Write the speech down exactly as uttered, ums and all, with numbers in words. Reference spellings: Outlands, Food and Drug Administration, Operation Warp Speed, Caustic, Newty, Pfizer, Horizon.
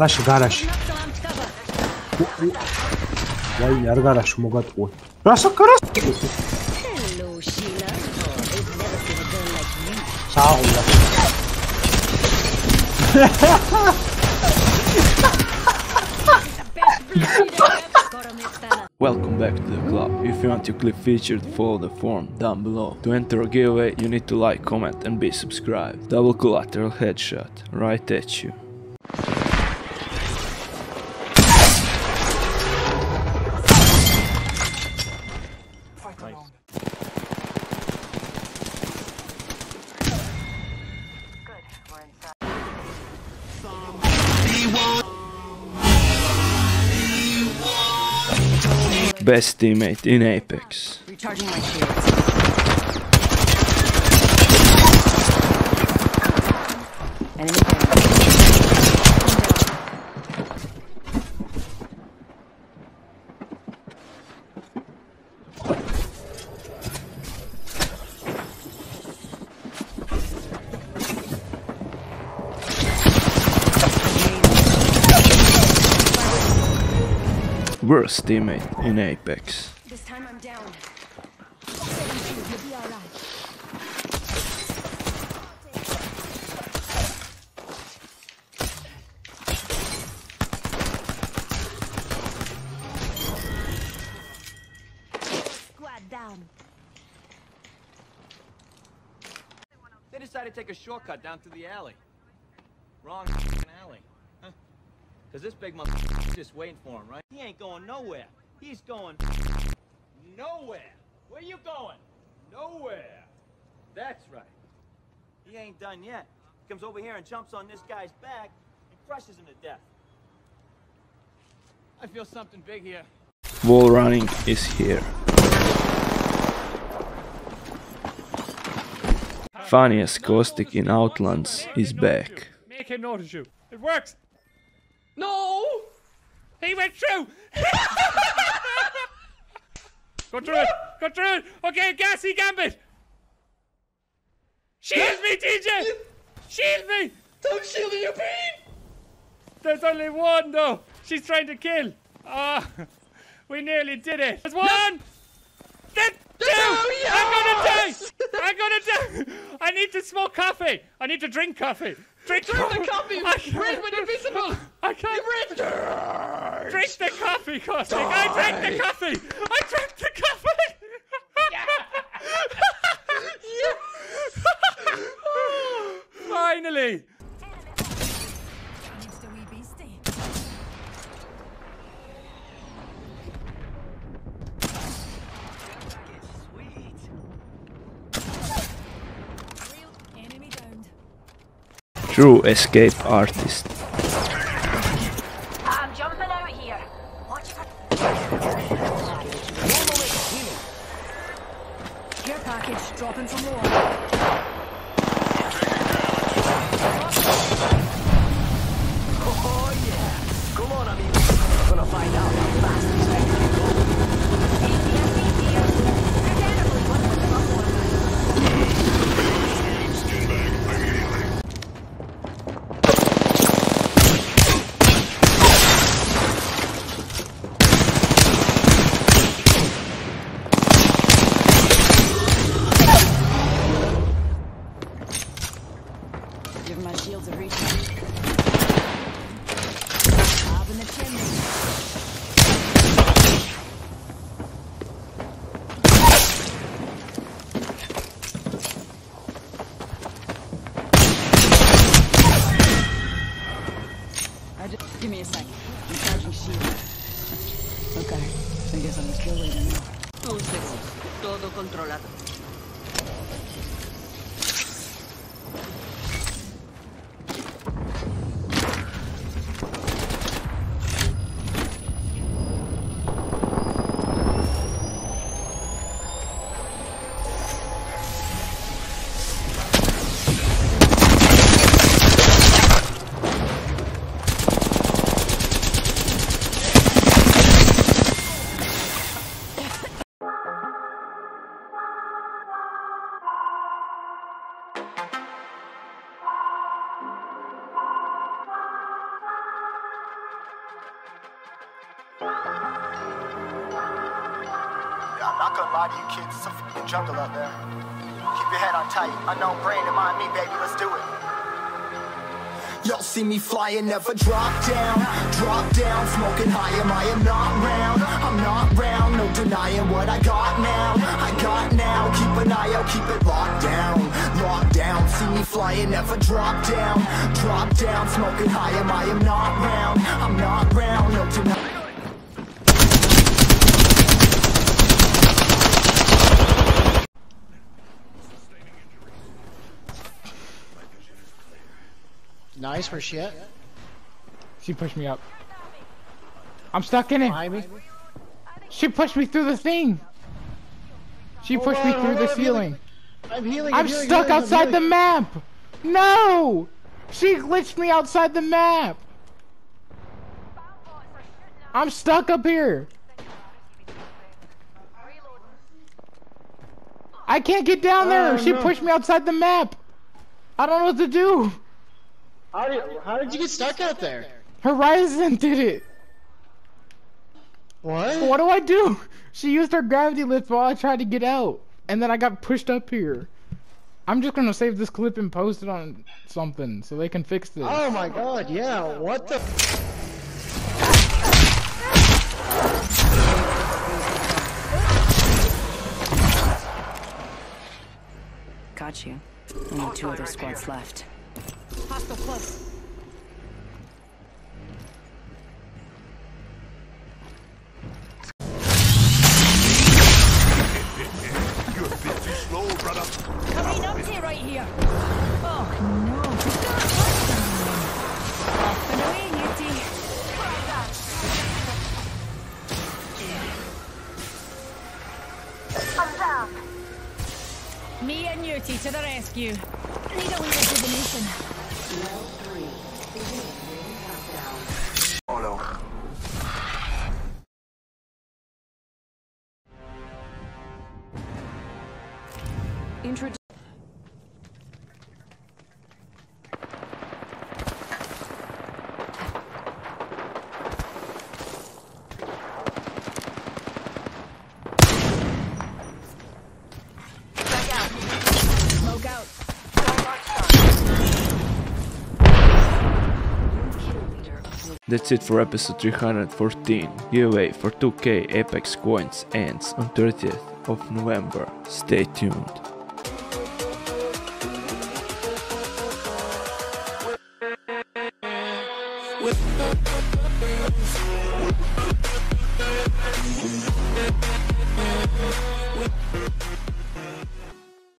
Flash garage. Why are garage mogat what? Rasok garage. Sağ ol. Welcome back to the club. If you want to clip featured, follow the form down below. To enter a giveaway, you need to like, comment and be subscribed. Double collateral headshot right at you. Best teammate in Apex. Recharging my shields. Enemy worst teammate in Apex. This time I'm down. Squad down. They decided to take a shortcut down through the alley. Wrong alley. Cause this big motherfucker's just waiting for him, right? He ain't going nowhere. He's going nowhere. Where you going? Nowhere. That's right. He ain't done yet. He comes over here and jumps on this guy's back and crushes him to death. I feel something big here. Wall running is here. Funniest Caustic in Outlands is back. Make him notice you. It works. No! He went through! Go through it! Go through it! Okay, gassy gambit! Shield me, T J! Shield me! Don't shield me, you pain! There's only one though! She's trying to kill! Ah! Oh, we nearly did it! There's one! No. There's two! Oh, yes. I'm gonna die! I'm gonna die! I need to smoke coffee! I need to drink coffee! Drink the coffee! Red when invisible! I can't! Drink the coffee, Caustic! I drank the coffee! I drank the coffee! Yeah. Yes. Finally! True escape artist. I'm jumping out here. Watch for care package dropping some more. Oh yeah. Come on, amigo. I'm gonna find out how fast these things can go. Give me a second. I'm charging shield. Okay. I guess I'm still waiting. Two seconds. Todo controlado. not gonna lie to you kids, it's a fucking jungle out there. Keep your head on tight, unknown brain and mind me, baby, let's do it. Y'all see me flying, never drop down, drop down, smoking high, am I am not round, I'm not round, no denying what I got now, I got now, keep an eye out, keep it locked down, locked down, see me flying, never drop down, drop down, smoking high, am I am not round, I'm not round, no denying. Nice for shit. She pushed me up. I'm stuck in it. Me. She pushed me through the thing. She hold pushed on, me through on, the I'm ceiling. Healing. I'm healing. I'm, I'm healing, stuck healing, outside I'm the map. No! She glitched me outside the map. I'm stuck up here. I can't get down there. Oh, she no. pushed me outside the map. I don't know what to do. How did, how did you get stuck out there? Horizon did it! What? What do I do? She used her gravity lift while I tried to get out. And then I got pushed up here. I'm just gonna save this clip and post it on something so they can fix this. Oh my god, yeah, what the f- Got you. Only two other squads left. Hostile close. You're a bit too slow, brother. Coming up here, right here. Oh no! Off and away, nifty. I'm down. Me and Newty to the rescue. Need a wee rejuvenation. Introduce That's it for episode three hundred fourteen. Giveaway for two K Apex coins ends on thirtieth of November. Stay tuned. With